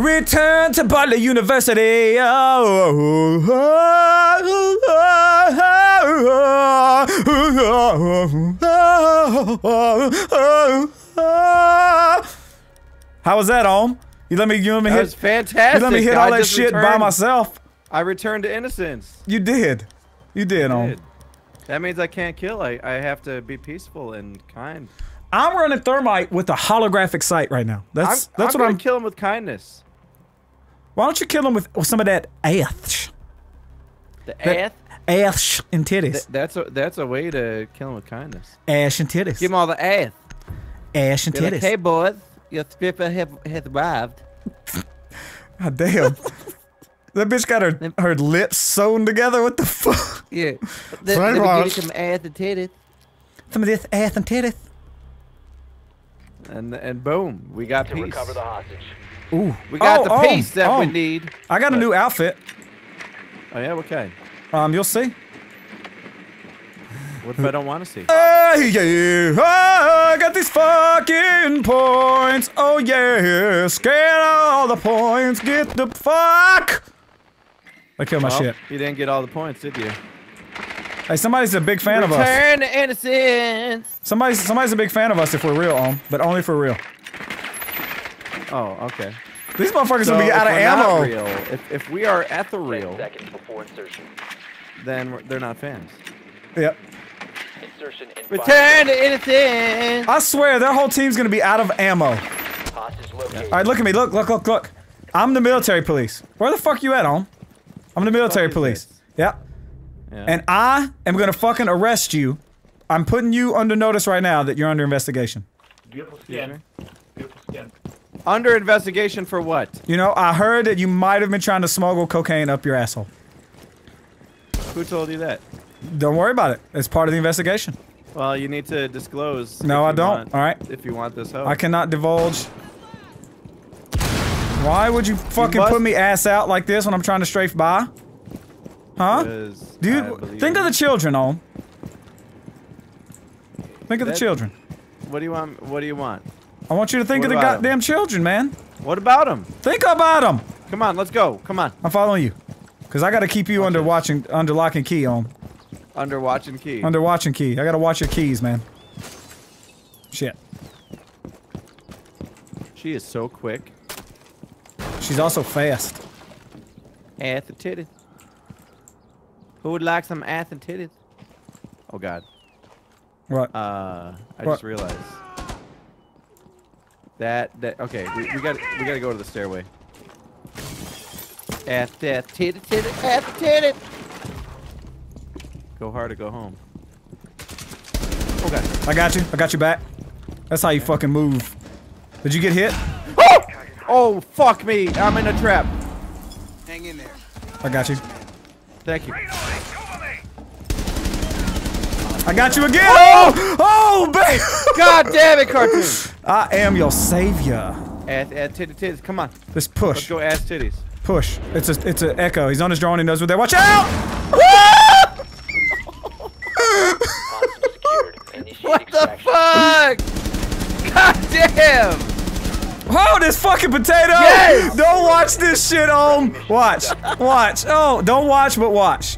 Return to Butler University. How was that, Ohm? You let me hit. That was fantastic. You let me hit all that shit by myself. I returned to innocence. You did. You did, Ohm. That means I can't kill. I have to be peaceful and kind. I'm running Thermite with a holographic sight right now. I'm gonna kill him with kindness. Why don't you kill him with some of that ash? The ash? Ash and titties. That's a way to kill him with kindness. Ash and titties. Give him all the ash. Ash and titties. Like, hey, boys, your stripper has arrived. God damn. That bitch got her lips sewn together. What the fuck? Yeah. Let me give you some ass and titties. Some of this ass and titties. And boom, we got peace. Recover the hostage. Ooh, we got the peace that we need. I got a new outfit. Oh yeah, okay. You'll see. What if I don't want to see? Hey, yeah, I got these fucking points. Oh yeah, scan all the points. Get the fuck. I killed my shit. You didn't get all the points, did you? Hey, somebody's a big fan of us. Return to innocence. Somebody's a big fan of us if we're real, but only if we're real. Oh, okay. These motherfuckers will be out of ammo. If we are at the real, then they're not fans. Yep. Return to innocence. I swear, their whole team's gonna be out of ammo. All right, look at me. Look. I'm the military police. Where the fuck you at, Ohm? I'm the military police. Yep. Yeah. And I am gonna fucking arrest you. I'm putting you under notice right now that you're under investigation. Beautiful skin. Beautiful skin. Under investigation for what? You know, I heard that you might have been trying to smuggle cocaine up your asshole. Who told you that? Don't worry about it. It's part of the investigation. Well, you need to disclose. No, I don't. Want, all right. If you want this help. I cannot divulge. Why would you fucking put me ass out like this when I'm trying to strafe by? Huh? Dude, think of the children, Ohm. Think of the children. What do you want? What do you want? I want you to think of the goddamn children, man. What about them? Think about them. Come on, let's go. Come on. I'm following you, cause I gotta keep you under lock and key, Ohm. Under watch and key. Under watch and key. I gotta watch your keys, man. Shit. She is so quick. She's also fast. At the titty. Who would like some ass and titties? Oh god. What? I just realized. Okay, we gotta go to the stairway. Ass, titty, titty, ass, titty. Go hard or go home. Oh god. I got you back. That's how you fucking move. Did you get hit? Oh! Oh fuck me, I'm in a trap. Hang in there. I got you. Thank you. I got you again! Oh! Oh, baby! God damn it, cartoon! I am your savior. Ass titty titties, come on. Let's push. Let's go ass titties. Push. It's an echo. He's on his drone, he knows what they're- Watch out! What the fuck? God damn! Oh, this fucking potato! Yes! Don't watch this shit, Ohm! Watch. Watch. Oh, don't watch, but watch.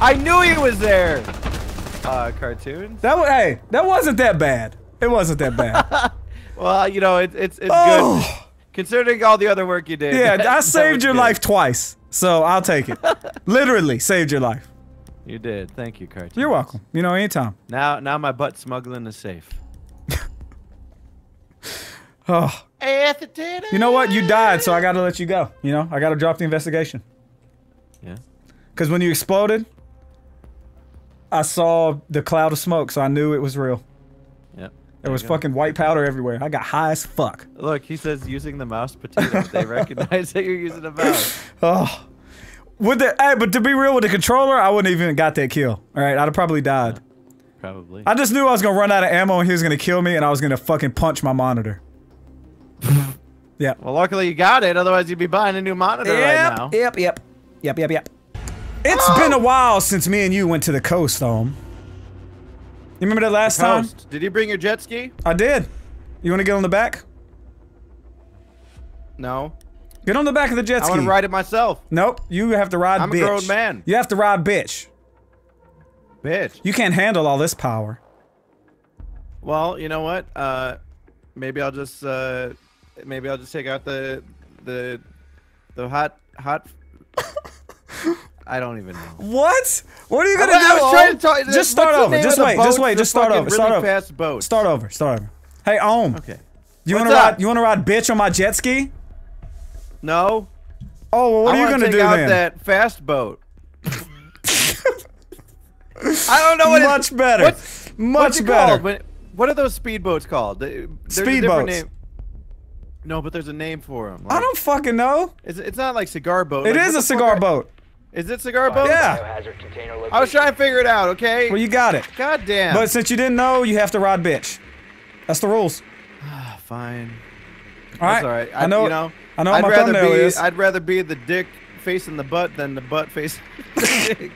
I knew he was there! Cartoons? Hey, that wasn't that bad. It wasn't that bad. Well, you know, it's good. Considering all the other work you did. Yeah, I saved your life twice, so I'll take it. Literally saved your life. You did. Thank you, Cartoons. You're welcome. You know, anytime. Now my butt smuggling is safe. Oh. You know what? You died, so I gotta let you go. You know, I gotta drop the investigation. Yeah. Because when you exploded, I saw the cloud of smoke, so I knew it was real. Yep. There was fucking white powder everywhere. I got high as fuck. Look, he says using the mouse potato. They recognize that you're using the mouse. Oh. Hey, but to be real, with the controller, I wouldn't even got that kill. All right, I'd have probably died. Probably. I just knew I was gonna run out of ammo and he was gonna kill me, and I was gonna fucking punch my monitor. Yeah. Well, luckily you got it. Otherwise, you'd be buying a new monitor right now. Yep. It's been a while since me and you went to the coast, Ohm. You remember that last time? Did you bring your jet ski? I did. You want to get on the back? No. Get on the back of the jet ski. I want to ride it myself. Nope. You have to ride bitch. I'm a grown man. You have to ride bitch. Bitch. You can't handle all this power. Well, you know what? Maybe I'll just take out the hot. I don't even know. What? What are you gonna do? Just start over. Just start over. Hey, Ohm. Okay. You wanna ride bitch on my jet ski? No. Oh, well, what are you gonna do then? I wanna take out that fast boat. I don't know what it's much better. Much better. What are those speedboats called? Speedboats. No, but there's a name for them. Like, I don't fucking know. It's not like cigar boat. It like, is a cigar boat. Is it cigar boat? Yeah. I was trying to figure it out, okay? Well, you got it. God damn. But since you didn't know, you have to ride bitch. That's the rules. Fine. All right. That's all right. I know. You know I know what my thumbnail is. I'd rather be the dick facing the butt than the butt facing the dick.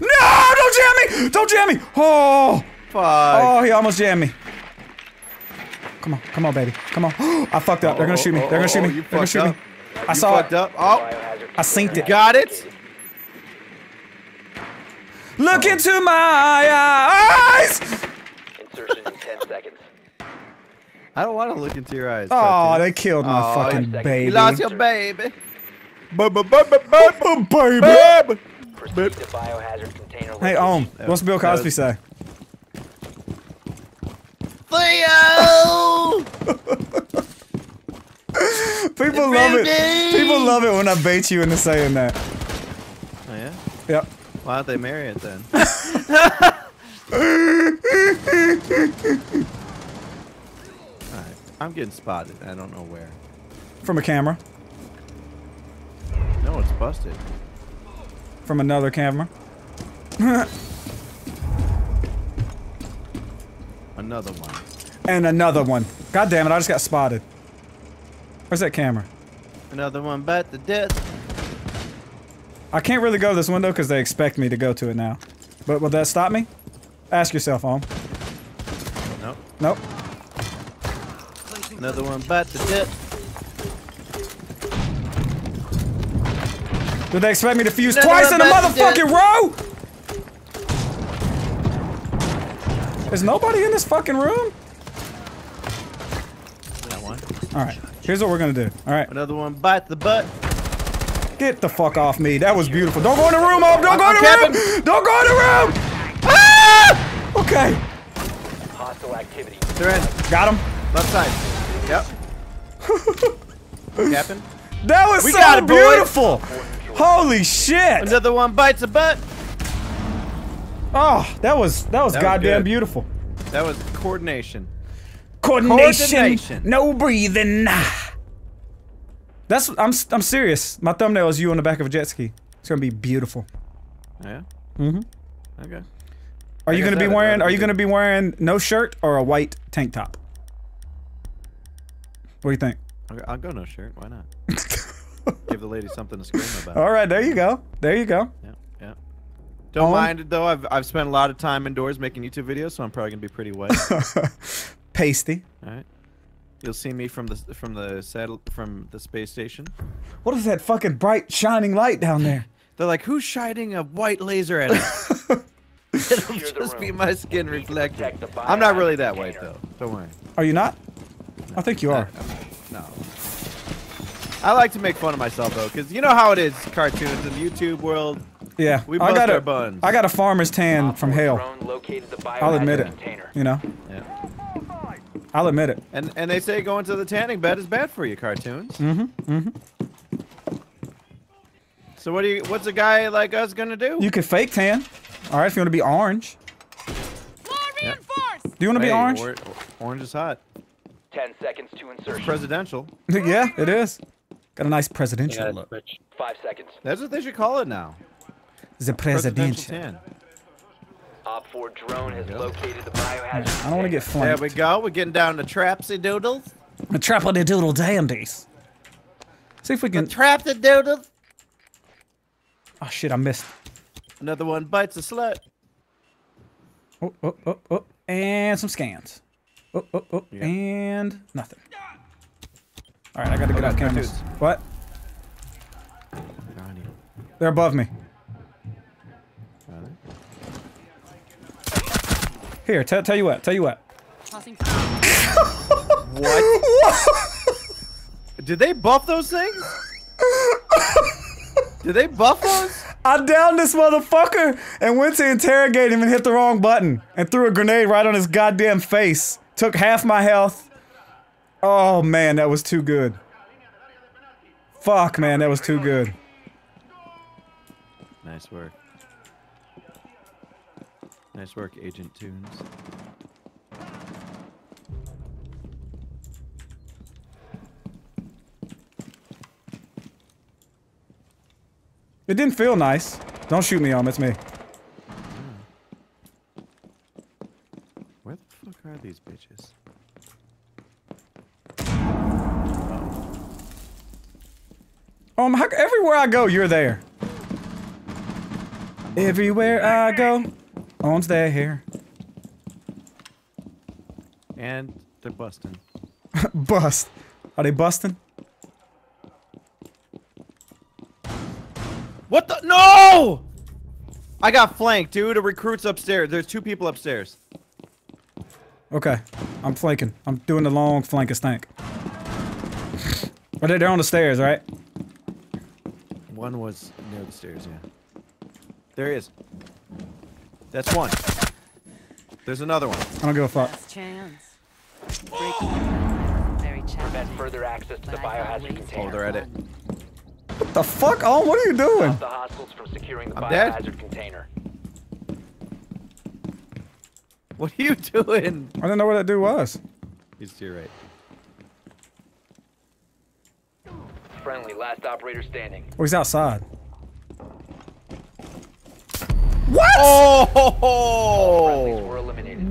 No! Don't jam me! Don't jam me! Oh! Fuck. Oh, he almost jammed me. Come on, come on, baby, come on. I fucked up. They're gonna shoot me. They're gonna shoot me. They're gonna shoot me. I saw it. Oh, I synced it. Got it. Look into my eyes. Insertion in 10 seconds. I don't want to look into your eyes. Oh, they killed my fucking baby. You lost your baby. Baby. Hey, Ohm, what's Bill Cosby say? Theo! People love it. People love it when I bait you into saying that. Oh yeah? Yep. Why don't they marry it then? Alright. I'm getting spotted. I don't know where. From a camera. No, it's busted. From another camera. Another one. And another one. God damn it, I just got spotted. Where's that camera? Another one but the death. I can't really go to this window because they expect me to go to it now. But will that stop me? Ask yourself, Ohm. Nope. Nope. Another one but the death. Did they expect me to fuse twice in a motherfucking row? Is nobody in this fucking room? That one. Alright, here's what we're gonna do. Alright. Another one bite the butt. Get the fuck off me. That was beautiful. Don't go in the room, Ohm! Don't go in the room! Don't go in the room! Ah! Okay. Hostile activity. They're in. Got him. Left side. Yep. Captain. That was so beautiful! Holy shit! Another one bites the butt! Oh, that was goddamn beautiful. That was coordination. Coordination. No breathing. That's I'm serious. My thumbnail is you on the back of a jet ski. It's gonna be beautiful. Yeah. Mm-hmm. Okay. Are you gonna be wearing? Are you gonna be wearing no shirt or a white tank top? What do you think? I'll go no shirt. Why not? Give the lady something to scream about. All right, there you go. There you go. Yeah. Don't mind it though, I've spent a lot of time indoors making YouTube videos, so I'm probably gonna be pretty wet. Pasty. Alright. You'll see me from the space station. What is that fucking bright shining light down there? They're like, who's shining a white laser at us? It'll just be my skin reflected. I'm not really that white though. Don't worry. Are you not? No, I think you are. No. I like to make fun of myself though, because you know how it is, cartoons in the YouTube world. Yeah, we I got a farmer's tan from hell. I'll admit it. You know. Yeah. I'll admit it. And they say going to the tanning bed is bad for you, cartoons. Mm-hmm. Mm-hmm. So what's a guy like us gonna do? You could fake tan. All right, if you want to be orange. Reinforced. Do you want to be orange? Orange is hot. 10 seconds to insertion. Presidential. Yeah, it is. Got a nice presidential look. 5 seconds. That's what they should call it now. The presidential. Op 4 drone has located the biohazard. I don't want to get flanked. There we go. We're getting down to trapsy doodles. The trapsy doodle dandies. See if we can. The trapsy doodles. Oh shit! I missed. Another one bites a slut. Oh oh oh oh! And some scans. Oh oh oh! Yeah. And nothing. All right, I gotta get out cameras. What? They're above me. Here, tell you what, What? Did they buff those things? Did they buff those? I downed this motherfucker and went to interrogate him and hit the wrong button and threw a grenade right on his goddamn face. Took half my health. Oh man, that was too good. Fuck man, that was too good. Nice work. Nice work, Agent Toons. It didn't feel nice. Don't shoot me, it's me. Where the fuck are these bitches? Everywhere I go, you're there. Everywhere I go, Own's there here. And they're busting. Bust. Are they busting? What the? No! I got flanked, dude. A recruit's upstairs. There's two people upstairs. Okay. I'm flanking. I'm doing the long flank of stank. They're on the stairs, right? One was near the stairs, yeah. There he is. That's one. There's another one. I don't give a fuck. Last chance. Very challenging. Further access to the biohazard container. Oh, they're at it. What the fuck? Oh, what are you doing? Stop the hostiles from securing the biohazard container. What are you doing? I don't know where that dude was. He's to your right. Friendly, last operator standing. Oh, he's outside. What? Oh!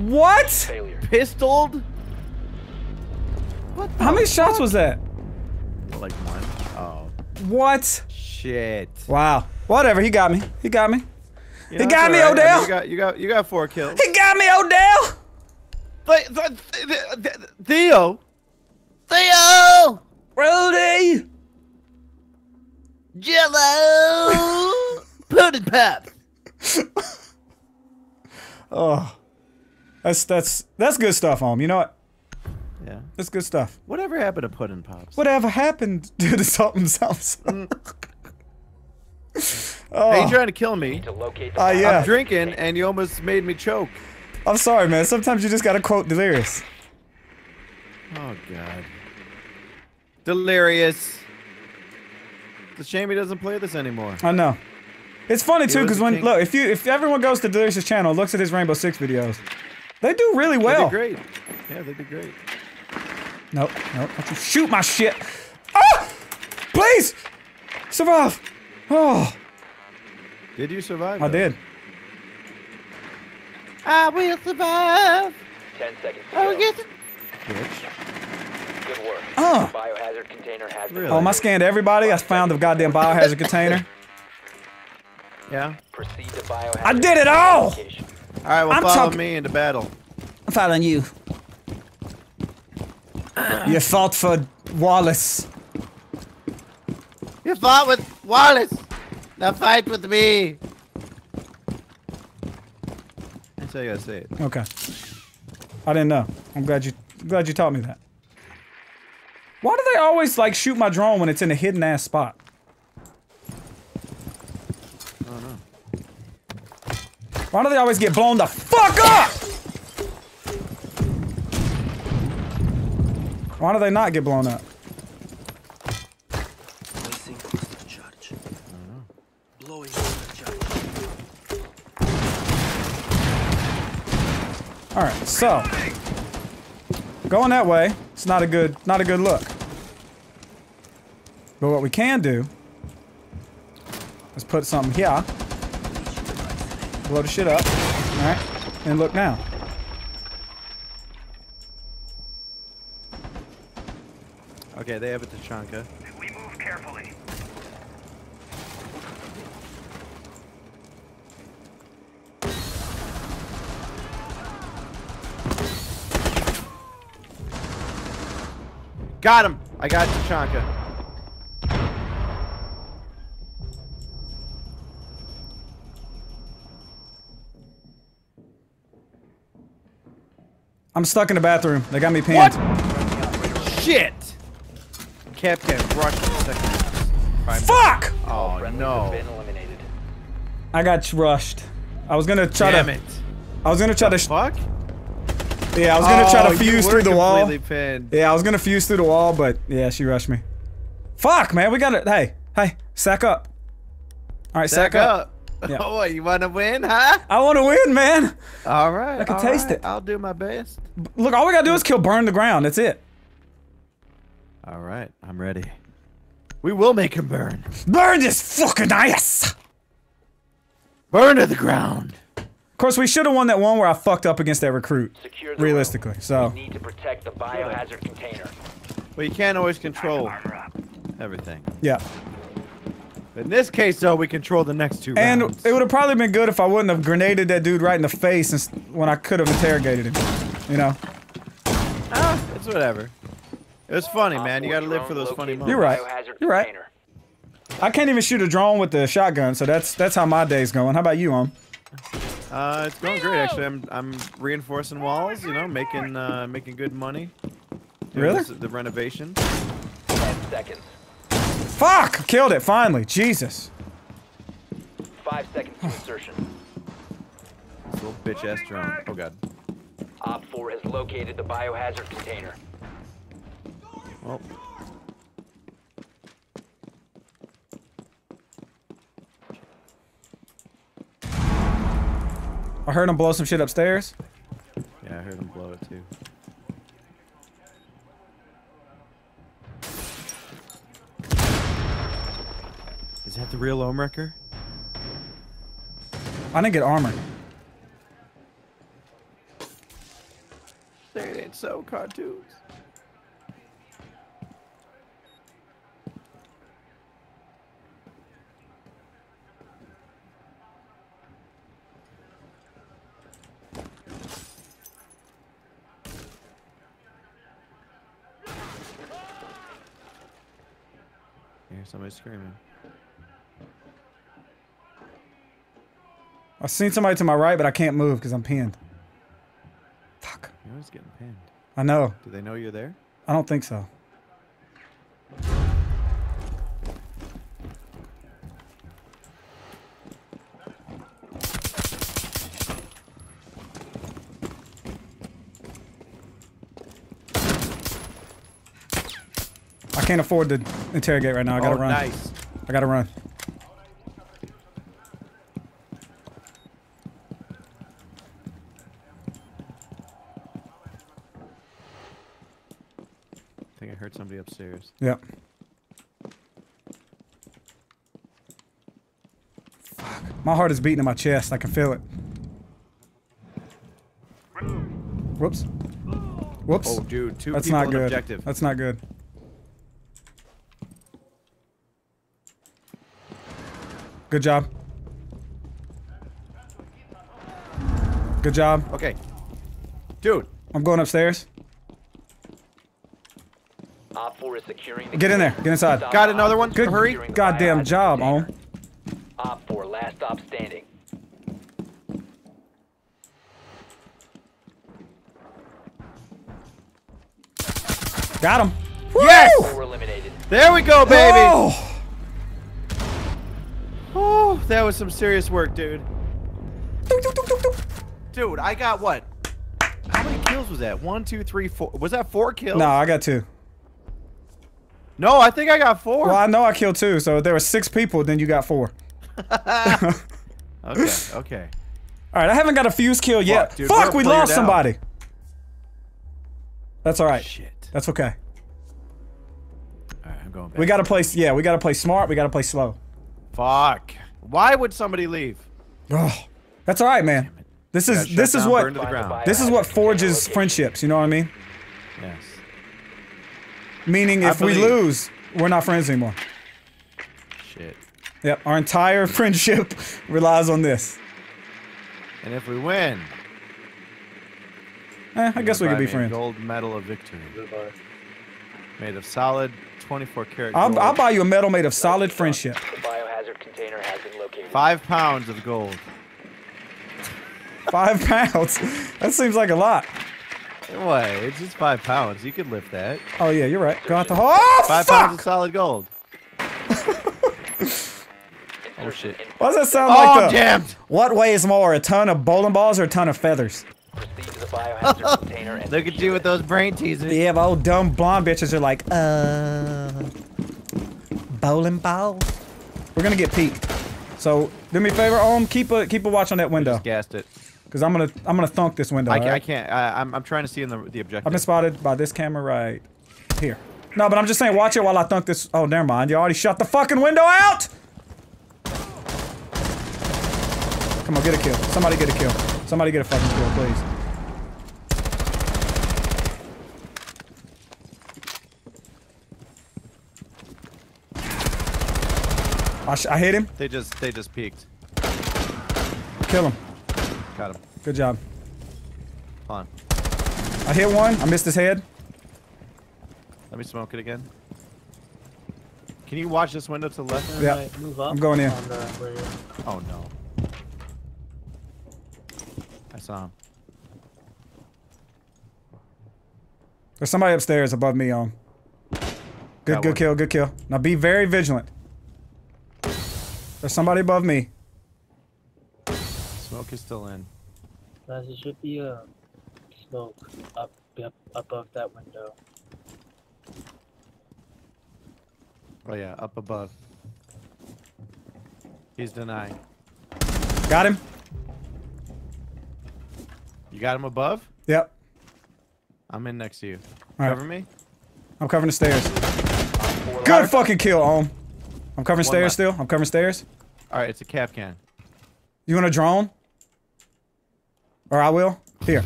What? Failure. Pistoled? What the How many fuck? Shots was that? Like one. Oh. What? Shit. Wow. Whatever. He got me. He got me. You know, he got me, right. Odell. I mean, you got 4 kills. He got me, Odell. Theo. Theo. Rudy. Jello. Pudding Pop. Oh, that's good stuff, Ohm. You know what? Yeah, that's good stuff. Whatever happened to Puddin' Pops? Whatever happened to the salt themselves? Oh. Hey, you trying to kill me? Yeah. I'm drinking, and you almost made me choke. I'm sorry, man. Sometimes you just gotta quote Delirious. Oh God, Delirious. It's a shame he doesn't play this anymore. I know. It's funny too, because when look, if everyone goes to Delirious's channel, looks at his Rainbow Six videos, they do really well. They did great. Yeah, they did great. Nope, nope. Don't you shoot my shit! Ah! Please, survive. Oh. Did you survive? I did. I will survive. 10 seconds. Oh yes. Good work. Oh. Biohazard container has been. Oh, I scanned everybody. I found the goddamn biohazard container. Yeah. Proceed to biohazard. I did it all! Alright, well, follow me into battle. I'm following you. You fought for Wallace. You fought with Wallace! Now fight with me! That's how you gotta say it. Okay. I didn't know. I'm glad you taught me that. Why do they always, like, shoot my drone when it's in a hidden-ass spot? Why do they always get blown the fuck up? Why do they not get blown up? Alright, so going that way, it's not a good look. But what we can do is put something here. Blow the shit up, alright, and look now. Okay, they have a Tachanka. We move carefully. Got him! I got Tachanka. I'm stuck in the bathroom. They got me pinned. What? Shit! Kapkan rushed in second. Fuck! Oh, no. I got rushed. I was gonna try to fuse through the wall. Pinned. Yeah, I was gonna fuse through the wall, but yeah, she rushed me. Fuck, man, we gotta- hey, sack up. Alright, sack up. Yeah. Oh, you wanna win, huh? I wanna win, man! Alright, I can taste it. I'll do my best. Look, all we gotta do is burn the ground, that's it. Alright, I'm ready. We will make him burn. Burn this fucking ass! Burn to the ground! Of course, we should have won that one where I fucked up against that recruit. Realistically, so. We need to protect the biohazard container. Well, you can't always control everything. Yeah. In this case, though, we control the next two rounds. And it would have probably been good if I wouldn't have grenaded that dude right in the face when I could have interrogated him. You know? Ah, it's whatever. It was funny, man. You gotta live for those funny moments. You're right. You're right. I can't even shoot a drone with the shotgun, so that's how my day's going. How about you, Om? It's going great, actually. I'm reinforcing walls, you know, making good money. Really? The renovation. 10 seconds. Fuck! Killed it, finally. Jesus. 5 seconds to insertion. This little bitch-ass drone. Oh, God. Op 4 has located the biohazard container. Oh. I heard him blow some shit upstairs. Yeah, I heard him blow it too. Is that the real Ohmwrecker? I didn't get armor. There it ain't so, CaRtOoNz. Somebody's screaming. I've seen somebody to my right, but I can't move because I'm pinned. Fuck. You're always getting pinned. I know. Do they know you're there? I don't think so. I can't afford to interrogate right now. I gotta run. Nice. I gotta run. I think I heard somebody upstairs. Yep. Fuck. My heart is beating in my chest. I can feel it. Whoops. Whoops. Oh, dude. Two people in objective. That's not good. Good job. Good job. Okay. Dude. I'm going upstairs. Op 4 is securing the get in there. Get inside. Got another one. Good. Hurry. Goddamn job, Om. Op 4, last stop standing. Got him. Woo! Yes! There we go, baby! Oh! Oh, that was some serious work, dude. Dude, I got what? How many kills was that? 1, 2, 3, 4. Was that 4 kills? No, I got 2. No, I think I got 4. Well, I know I killed 2, so if there were 6 people, then you got 4. Okay. All right, I haven't got a fuse kill yet. Dude, fuck, we lost somebody. That's all right. Shit. That's okay. All right, I'm going back. We gotta play. Yeah, we gotta play smart. We gotta play slow. Fuck. Why would somebody leave? Oh, that's all right, man. This is what forges friendships. You know what I mean? Yes. Meaning, if we lose, we're not friends anymore. Shit. Yep. Our entire friendship relies on this. And if we win, I guess we could be friends. Gold medal of victory. Goodbye. Made of solid 24 karat gold. I'll buy you a medal made of solid friendship. Container has been located. 5 pounds of gold. 5 pounds? That seems like a lot. What? It's just 5 pounds. You could lift that. Oh, yeah, you're right. Go out the hole. Oh, 5 pounds of solid gold. Oh, shit. What does that sound like? I'm jammed. What weighs more, a ton of bowling balls or a ton of feathers? Look at you with those brain teasers. Yeah, but old dumb blonde bitches are like, bowling balls. We're gonna get peaked. So, do me a favor, keep a watch on that window. I just gassed it. Cause I'm gonna thunk this window. Right? I can't. I'm trying to see in the objective. I've been spotted by this camera right here. No, but I'm just saying, watch it while I thunk this. Oh, never mind. You already shut the fucking window out. Come on, get a kill. Somebody get a kill. Somebody get a fucking kill, please. I hit him. They just peeked. Kill him. Got him. Good job. Fine. I hit one. I missed his head. Let me smoke it again. Can you watch this window to the left? And right, move up. I'm going in. Oh no. I saw him. There's somebody upstairs above me on. Good kill, good kill. Now be very vigilant. There's somebody above me. Smoke is still in. Guys, there should be a smoke up above that window. Oh yeah, up above. He's denying. Got him. You got him above? Yep. I'm in next to you. All cover me? I'm covering the stairs. Good large. Fucking kill, Ohm. I'm covering stairs still. I'm covering stairs. Alright, it's a Kapkan. You want a drone? Or I will? Here.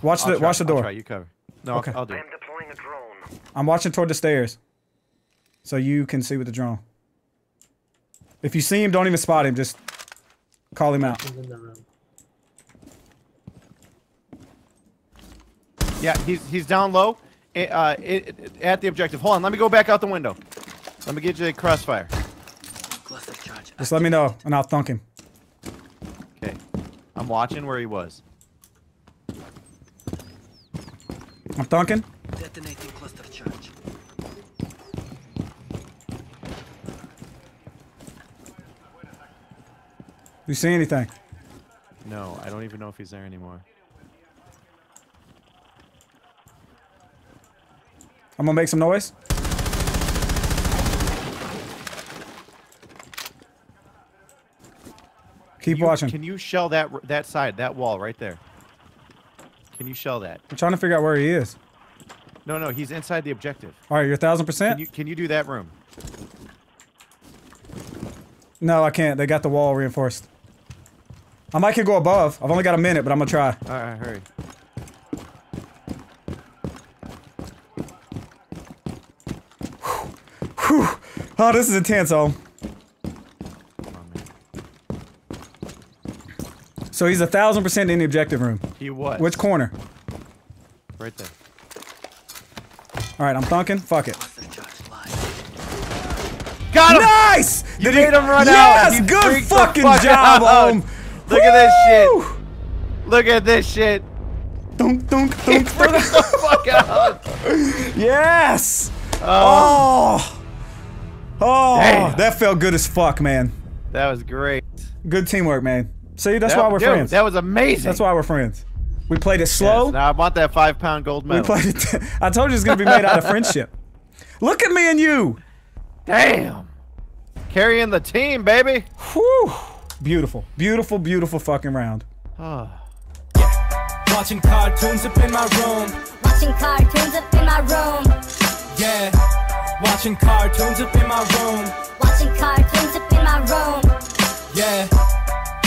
Watch the door. I'll try. You cover. No, okay. I'll do it. I'm deploying a drone. I'm watching toward the stairs. So you can see with the drone. If you see him, don't even spot him. Just call him out. He's in the room. Yeah, he's down low, at the objective. Hold on, let me go back out the window. Let me get you a crossfire. Just let me know, and I'll thunk him. Okay, I'm watching where he was. I'm thunking. Detonating cluster charge. You see anything? No, I don't even know if he's there anymore. I'm gonna make some noise. Keep watching. Can you shell that side, that wall right there? Can you shell that? I'm trying to figure out where he is. No, he's inside the objective. All right, you're 1,000%. Can you do that room? No, I can't. They got the wall reinforced. I might could go above. I've only got a minute, but I'm gonna try. All right, hurry. Whew. Oh, this is intense, oh. So he's 1,000% in the objective room. He was. Which corner? Right there. Alright, I'm thunking. Fuck it. Got him! Nice! You made him run out! Yes! Good fucking job, Ohm! Look at this shit! Look at this shit! Dunk, dunk, dunk. He freaked the fuck out! Yes! Oh! Oh, damn. That felt good as fuck, man. That was great. Good teamwork, man. See, that's why we're friends. That was amazing. That's why we're friends. We played it slow. Yes, now I want that 5-pound gold medal. We played it I told you it's going to be made out of friendship. Look at me and you. Damn. Carrying the team, baby. Whew. Beautiful. Beautiful, beautiful fucking round. Oh. Yeah. Watching cartoons up in my room. Watching cartoons up in my room. Yeah. Watching cartoons up in my room. Watching cartoons up in my room. Yeah.